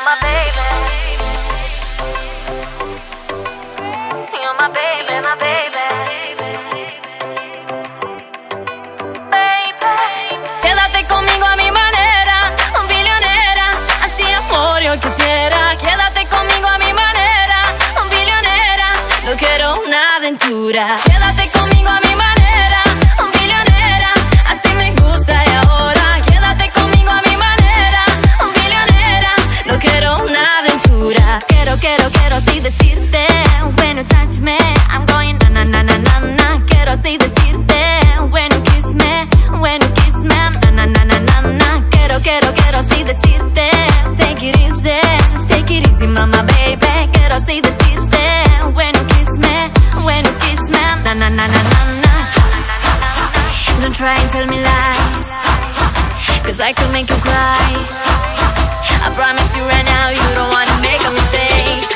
You're my baby. You're my baby, my baby. Quisiera, quédate conmigo a mi manera, un billonera, no quiero una aventura. Quédate conmigo a mi manera, un billonera, así me gusta y ahora. Quédate conmigo a mi manera, un billonera, no quiero una aventura. Quiero así decirte, when you touch me, I'm going na na na na na. Quiero así decirte, when you kiss me, na na na na na. Quiero así decirte. Take it easy, mama, baby. Quiero así decirte, when you kiss me, na na na na na na. Don't try and tell me lies, 'cause I could make you cry. I promise you right now, you don't wanna make a mistake.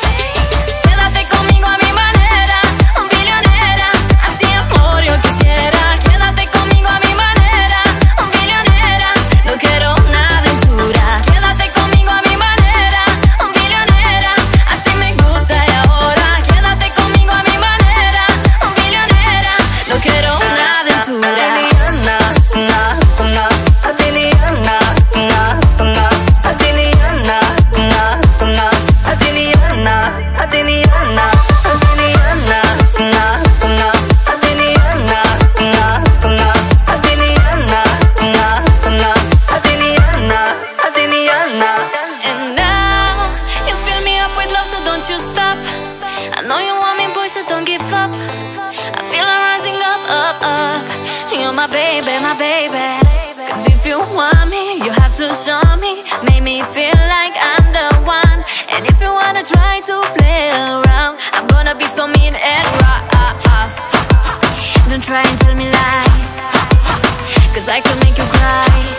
Quédate conmigo a mi manera, un billonera, así amor yo quisiera. Quédate conmigo a mi manera, un billonera, no quiero una aventura. Don't try and tell me lies, 'cause I could make you cry.